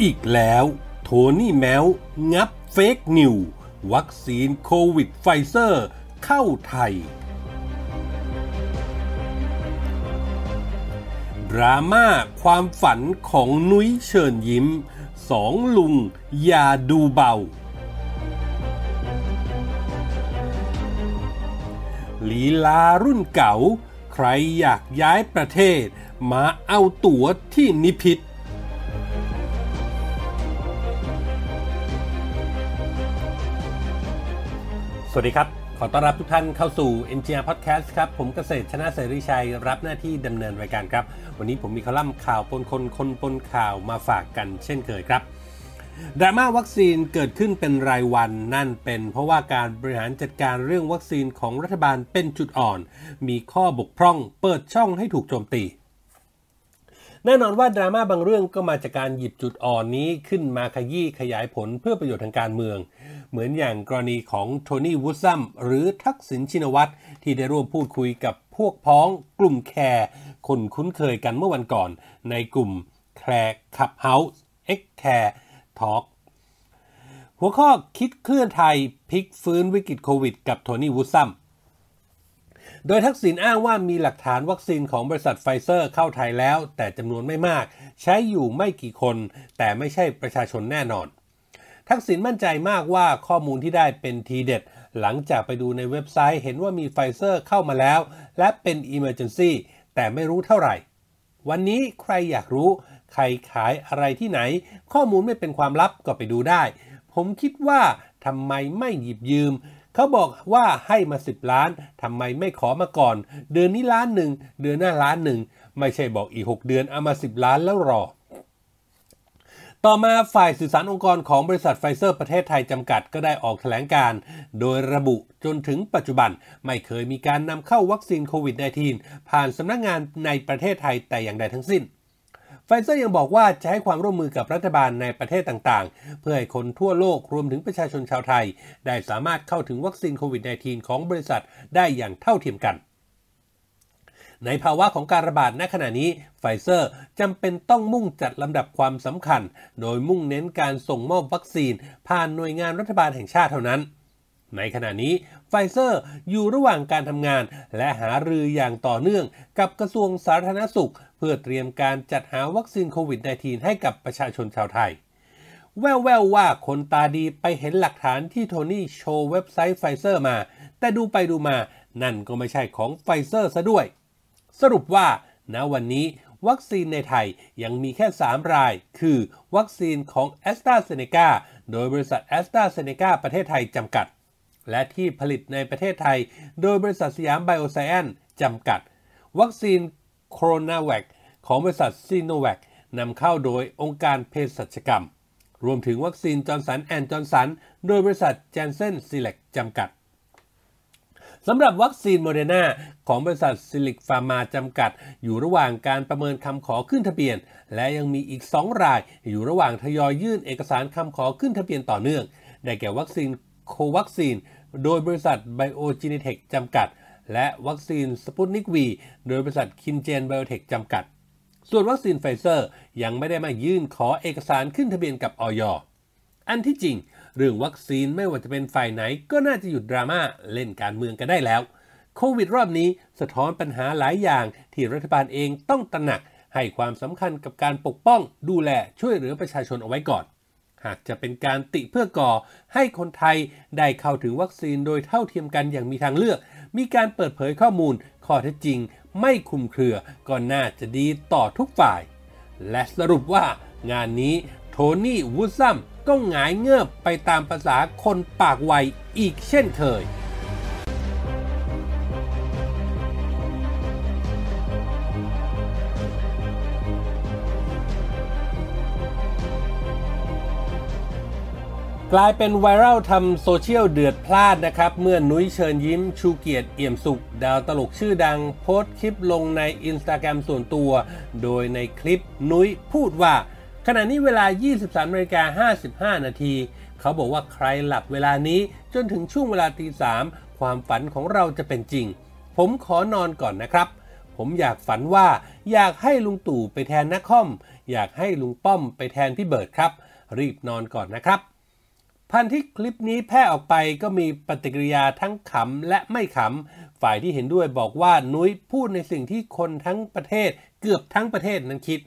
อีกแล้วโทนี่แมวงับเฟกนิววัคซีนโควิดไฟเซอร์เข้าไทยดราม่าความฝันของนุ้ยเชิญยิ้มสองลุงอย่าดูเบาลีลารุ่นเก่าใครอยากย้ายประเทศมาเอาตั๋วที่นิพิษสวัสดีครับขอต้อนรับทุกท่านเข้าสู่ NGR Podcast ครับผมเกษตรชนะเสรีชัยรับหน้าที่ดำเนินรายการครับวันนี้ผมมีคอลัมน์ข่าวปนคนปนข่าวมาฝากกันเช่นเคยครับดราม่าวัคซีนเกิดขึ้นเป็นรายวันนั่นเป็นเพราะว่าการบริหารจัดการเรื่องวัคซีนของรัฐบาลเป็นจุดอ่อนมีข้อบกพร่องเปิดช่องให้ถูกโจมตีแน่นอนว่าดราม่าบางเรื่องก็มาจากการหยิบจุดอ่อนนี้ขึ้นมาขยี้ขยายผลเพื่อประโยชน์ทางการเมืองเหมือนอย่างกรณีของโทนี่วูดซัมหรือทักษิณชินวัตรที่ได้ร่วมพูดคุยกับพวกพ้องกลุ่มแคร์คนคุ้นเคยกันเมื่อวันก่อนในกลุ่มแคร์คับเฮาส์เอ็กแคร์ทอล์กหัวข้อคิดเคลื่อนไทยพลิกฟื้นวิกฤตโควิดกับโทนี่วูดซัมโดยทักษิณอ้างว่ามีหลักฐานวัคซีนของบริษัทไฟเซอร์เข้าไทยแล้วแต่จำนวนไม่มากใช้อยู่ไม่กี่คนแต่ไม่ใช่ประชาชนแน่นอนทักษิณมั่นใจมากว่าข้อมูลที่ได้เป็นทีเด็ดหลังจากไปดูในเว็บไซต์เห็นว่ามีไฟเซอร์เข้ามาแล้วและเป็น Emergency แต่ไม่รู้เท่าไหร่วันนี้ใครอยากรู้ใครขายอะไรที่ไหนข้อมูลไม่เป็นความลับก็ไปดูได้ผมคิดว่าทำไมไม่หยิบยืมเขาบอกว่าให้มา10ล้านทำไมไม่ขอมาก่อนเดือนนี้ล้านหนึ่งเดือนหน้าล้านหนึ่งไม่ใช่บอกอีก6เดือนเอามา10ล้านแล้วรอต่อมาฝ่ายสื่อสารองค์กรของบริษัทไฟเซอร์ประเทศไทยจำกัดก็ได้ออกแถลงการณ์โดยระบุจนถึงปัจจุบันไม่เคยมีการนำเข้าวัคซีนโควิด -19 ผ่านสำนักงานในประเทศไทยแต่อย่างใดทั้งสิ้นไฟเซอร์ยังบอกว่าจะให้ความร่วมมือกับรัฐบาลในประเทศต่างๆเพื่อให้คนทั่วโลกรวมถึงประชาชนชาวไทยได้สามารถเข้าถึงวัคซีนโควิด -19 ของบริษัทได้อย่างเท่าเทียมกันในภาวะของการระบาดณขณะนี้ไฟเซอร์จำเป็นต้องมุ่งจัดลำดับความสำคัญโดยมุ่งเน้นการส่งมอบวัคซีนผ่านหน่วยงานรัฐบาลแห่งชาติเท่านั้นในขณะนี้ไฟเซอร์อยู่ระหว่างการทำงานและหารืออย่างต่อเนื่องกับกระทรวงสาธารณสุขเพื่อเตรียมการจัดหาวัคซีนโควิด -19 ให้กับประชาชนชาวไทยแว่วๆ ว่าคนตาดีไปเห็นหลักฐานที่โทนี่โชว์เว็บไซต์ไฟเซอร์มาแต่ดูไปดูมานั่นก็ไม่ใช่ของไฟเซอร์ซะด้วยสรุปว่าณวันนี้วัคซีนในไทยยังมีแค่3รายคือวัคซีนของ AstraZeneca โดยบริษัท AstraZeneca ประเทศไทยจำกัดและที่ผลิตในประเทศไทยโดยบริษัทสยามไบโอไซแอนซ์จำกัดวัคซีนโคโรนาแวคของบริษัทซีโนแวคนำเข้าโดยองค์การเภสัชกรรมรวมถึงวัคซีนจอห์นสันแอนด์จอห์นสันโดยบริษัทแจนเซนซีเล็กจำกัดสำหรับวัคซีนโมเดอร์นาของบริษัทซิลิกฟาร์มาจำกัดอยู่ระหว่างการประเมินคำขอขึ้นทะเบียนและยังมีอีก2รายอยู่ระหว่างทยอยยื่นเอกสารคำขอขึ้นทะเบียนต่อเนื่องได้แก่วัคซีนโควัคซีนโดยบริษัทไบโอจีเนเทคจำกัดและวัคซีน Sputnik V โดยบริษัทคิมเจนไบโอเทคจำกัดส่วนวัคซีนไฟเซอร์ยังไม่ได้มายื่นขอเอกสารขึ้นทะเบียนกับอย.อันที่จริงเรื่องวัคซีนไม่ว่าจะเป็นฝ่ายไหนก็น่าจะหยุดดราม่าเล่นการเมืองกันได้แล้วโควิดรอบนี้สะท้อนปัญหาหลายอย่างที่รัฐบาลเองต้องตระหนักให้ความสำคัญกับการปกป้องดูแลช่วยเหลือประชาชนเอาไว้ก่อนหากจะเป็นการติเพื่อก่อให้คนไทยได้เข้าถึงวัคซีนโดยเท่าเทียมกันอย่างมีทางเลือกมีการเปิดเผยข้อมูลข้อเท็จจริงไม่คลุมเครือก็น่าจะดีต่อทุกฝ่ายและสรุปว่างานนี้โทนี่วูดซัมก็หงายเงือบไปตามภาษาคนปากไวอีกเช่นเคยกลายเป็นไวรัลทำโซเชียลเดือดพล่านนะครับเมื่อนุ้ยเชิญยิ้มชูเกียรติเอี่ยมสุขดาวตลกชื่อดังโพสต์คลิปลงใน Instagram ส่วนตัวโดยในคลิปนุ้ยพูดว่าขณะนี้เวลา 23.55 นาทีเขาบอกว่าใครหลับเวลานี้จนถึงช่วงเวลาตี 3 ความฝันของเราจะเป็นจริงผมขอนอนก่อนนะครับ ผมอยากฝันว่าอยากให้ลุงตู่ไปแทนนักคอมอยากให้ลุงป้อมไปแทนพี่เบิร์ดครับรีบนอนก่อนนะครับพันที่คลิปนี้แพร่ออกไปก็มีปฏิกิริยาทั้งขำและไม่ขำฝ่ายที่เห็นด้วยบอกว่านุ้ยพูดในสิ่งที่คนทั้งประเทศเกือบทั้งประเทศนั้นคิด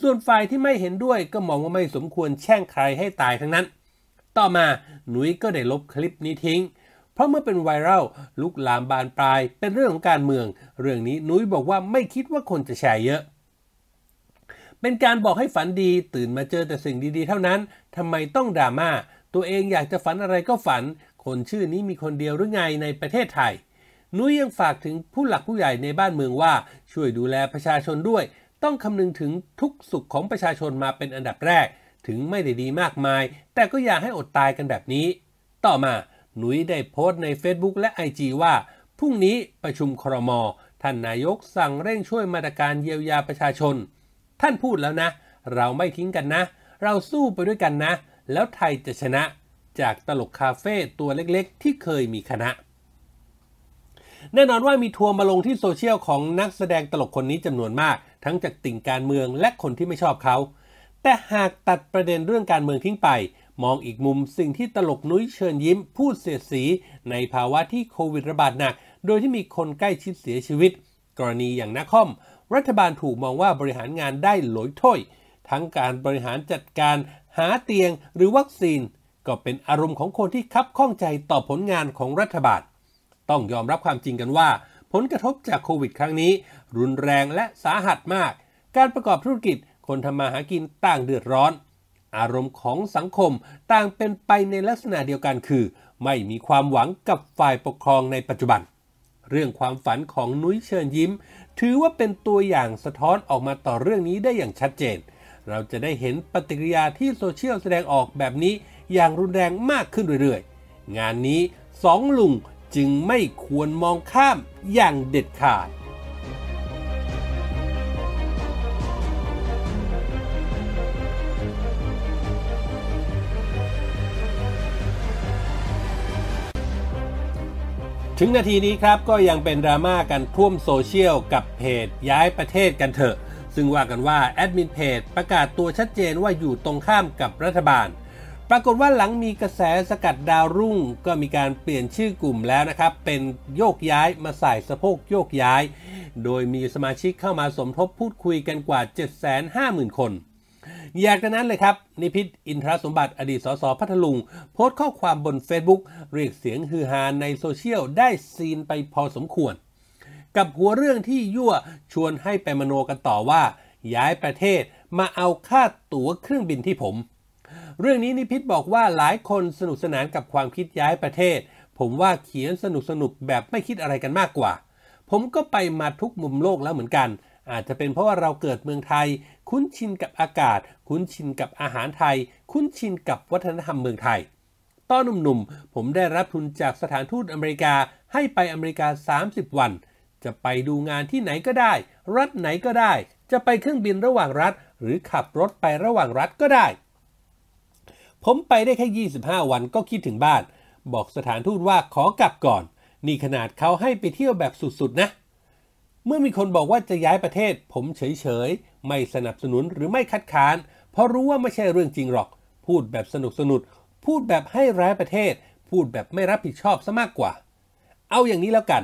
ส่วนฝ่ายที่ไม่เห็นด้วยก็มองว่าไม่สมควรแช่งใครให้ตายทั้งนั้นต่อมาหนุ้ยก็ได้ลบคลิปนี้ทิ้งเพราะเมื่อเป็นไวรัลลุกลามบานปลายเป็นเรื่องของการเมืองเรื่องนี้นุ้ยบอกว่าไม่คิดว่าคนจะแชร์เยอะเป็นการบอกให้ฝันดีตื่นมาเจอแต่สิ่งดีๆเท่านั้นทำไมต้องดราม่าตัวเองอยากจะฝันอะไรก็ฝันคนชื่อนี้มีคนเดียวหรือไงในประเทศไทยนุ้ยยังฝากถึงผู้หลักผู้ใหญ่ในบ้านเมืองว่าช่วยดูแลประชาชนด้วยต้องคำนึงถึงทุกสุขของประชาชนมาเป็นอันดับแรกถึงไม่ได้ดีมากมายแต่ก็อย่าให้อดตายกันแบบนี้ต่อมาหนุยได้โพสต์ใน Facebook และ IG ว่าพรุ่งนี้ประชุมครม.ท่านนายกสั่งเร่งช่วยมาตรการเยียวยาประชาชนท่านพูดแล้วนะเราไม่ทิ้งกันนะเราสู้ไปด้วยกันนะแล้วไทยจะชนะจากตลกคาเฟ่ตัวเล็กๆที่เคยมีคณะแน่นอนว่ามีทัวร์มาลงที่โซเชียลของนักแสดงตลกคนนี้จำนวนมากทั้งจากติ่งการเมืองและคนที่ไม่ชอบเขาแต่หากตัดประเด็นเรื่องการเมืองทิ้งไปมองอีกมุมสิ่งที่ตลกนุ้ยเชิญยิ้มพูดเสียดสีในภาวะที่โควิดระบาดหนักโดยที่มีคนใกล้ชิดเสียชีวิตกรณีอย่างนักคอมรัฐบาลถูกมองว่าบริหารงานได้หลอยถ้อยทั้งการบริหารจัดการหาเตียงหรือวัคซีนก็เป็นอารมณ์ของคนที่คับข้องใจต่อผลงานของรัฐบาลต้องยอมรับความจริงกันว่าผลกระทบจากโควิดครั้งนี้รุนแรงและสาหัสมากการประกอบธุรกิจคนทำมาหากินต่างเดือดร้อนอารมณ์ของสังคมต่างเป็นไปในลักษณะเดียวกันคือไม่มีความหวังกับฝ่ายปกครองในปัจจุบันเรื่องความฝันของนุ้ยเชิญยิ้มถือว่าเป็นตัวอย่างสะท้อนออกมาต่อเรื่องนี้ได้อย่างชัดเจนเราจะได้เห็นปฏิกิริยาที่โซเชียลแสดงออกแบบนี้อย่างรุนแรงมากขึ้นเรื่อยๆงานนี้สองลุงจึงไม่ควรมองข้ามอย่างเด็ดขาดถึงนาทีนี้ครับก็ยังเป็นดราม่ากันท่วมโซเชียลกับเพจย้ายประเทศกันเถอะซึ่งว่ากันว่าแอดมินเพจประกาศตัวชัดเจนว่าอยู่ตรงข้ามกับรัฐบาลปรากฏว่าหลังมีกระแสสกัดดาวรุ่งก็มีการเปลี่ยนชื่อกลุ่มแล้วนะครับเป็นโยกย้ายมาใส่สะโพกโยกย้ายโดยมีสมาชิกเข้ามาสมทบพูดคุยกันกว่า 750,000 คนอยากนั้นเลยครับนิพิษอินทรสมบัติอดีตสสพัทลุงโพสต์ข้อความบน Facebook เรียกเสียงฮือฮาในโซเชียลได้ซีนไปพอสมควรกับหัวเรื่องที่ยั่วชวนให้ไปมโนกันต่อว่าย้ายประเทศมาเอาค่าตั๋วเครื่องบินที่ผมเรื่องนี้นิพิษบอกว่าหลายคนสนุกสนานกับความคิดย้ายประเทศผมว่าเขียนสนุกแบบไม่คิดอะไรกันมากกว่าผมก็ไปมาทุกมุมโลกแล้วเหมือนกันอาจจะเป็นเพราะว่าเราเกิดเมืองไทยคุ้นชินกับอากาศคุ้นชินกับอาหารไทยคุ้นชินกับวัฒนธรรมเมืองไทยตอนหนุ่มๆผมได้รับทุนจากสถานทูตอเมริกาให้ไปอเมริกา30 วันจะไปดูงานที่ไหนก็ได้รัฐไหนก็ได้จะไปเครื่องบินระหว่างรัฐหรือขับรถไประหว่างรัฐก็ได้ผมไปได้แค่25 วันก็คิดถึงบ้านบอกสถานทูตว่าขอกลับก่อนนี่ขนาดเขาให้ไปเที่ยวแบบสุดๆนะเมื่อมีคนบอกว่าจะย้ายประเทศผมเฉยๆไม่สนับสนุนหรือไม่คัดค้านเพราะรู้ว่าไม่ใช่เรื่องจริงหรอกพูดแบบสนุกพูดแบบให้ร้ายประเทศพูดแบบไม่รับผิดชอบซะมากกว่าเอาอย่างนี้แล้วกัน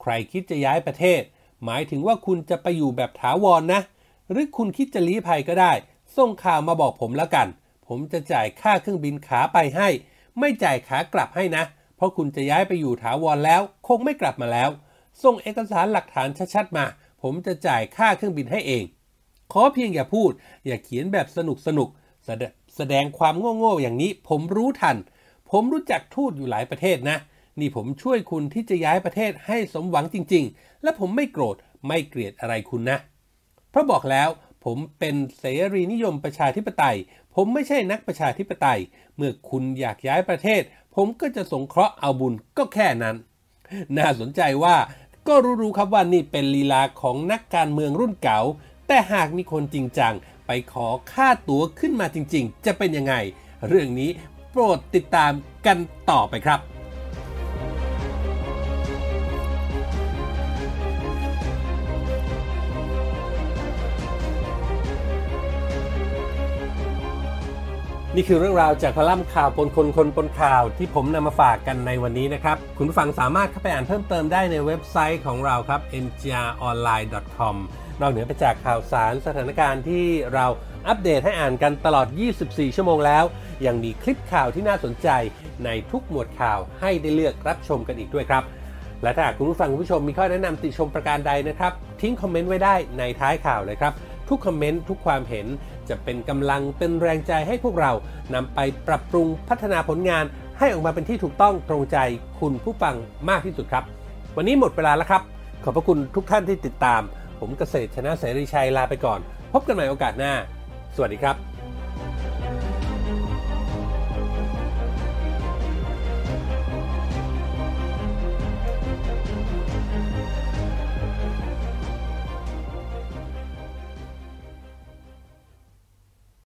ใครคิดจะย้ายประเทศหมายถึงว่าคุณจะไปอยู่แบบถาวรนะหรือคุณคิดจะลี้ภัยก็ได้ส่งข่าวมาบอกผมแล้วกันผมจะจ่ายค่าเครื่องบินขาไปให้ไม่จ่ายขากลับให้นะเพราะคุณจะย้ายไปอยู่ถาวรแล้วคงไม่กลับมาแล้วส่งเอกสารหลักฐานชัดๆมาผมจะจ่ายค่าเครื่องบินให้เองขอเพียงอย่าพูดอย่าเขียนแบบสนุกแสดงความโง่ๆอย่างนี้ผมรู้ทันผมรู้จักทูตอยู่หลายประเทศนะนี่ผมช่วยคุณที่จะย้ายประเทศให้สมหวังจริงๆและผมไม่โกรธไม่เกลียดอะไรคุณนะเพราะบอกแล้วผมเป็นเสรีนิยมประชาธิปไตยผมไม่ใช่นักประชาธิปไตยเมื่อคุณอยากย้ายประเทศผมก็จะสงเคราะห์เอาบุญก็แค่นั้นน่าสนใจว่าก็รู้ๆครับว่านี่เป็นลีลาของนักการเมืองรุ่นเก่าแต่หากมีคนจริงจังไปขอค่าตั๋วขึ้นมาจริงๆจะเป็นยังไงเรื่องนี้โปรดติดตามกันต่อไปครับ นี่คือเรื่องราวจากคอลัมน์ข่าวปนคนคนปนข่าวที่ผมนำมาฝากกันในวันนี้นะครับคุณผู้ฟังสามารถเข้าไปอ่านเพิ่มเติมได้ในเว็บไซต์ของเราครับ njronline.com นอกเหนือไปจากข่าวสารสถานการณ์ที่เราอัปเดตให้อ่านกันตลอด24ชั่วโมงแล้วยังมีคลิปข่าวที่น่าสนใจในทุกหมวดข่าวให้ได้เลือกรับชมกันอีกด้วยครับและถ้าคุณผู้ฟังคุณผู้ชมมีข้อแนะนำติชมประการใดนะครับทิ้งคอมเมนต์ไว้ได้ในท้ายข่าวเลยครับทุกคอมเมนต์ทุกความเห็นจะเป็นกำลังเป็นแรงใจให้พวกเรานำไปปรับปรุงพัฒนาผลงานให้ออกมาเป็นที่ถูกต้องตรงใจคุณผู้ฟังมากที่สุดครับวันนี้หมดเวลาแล้วครับขอบพระคุณทุกท่านที่ติดตามผมเกษตรชนะเสรีชัยลาไปก่อนพบกันใหม่โอกาสหน้าสวัสดีครับ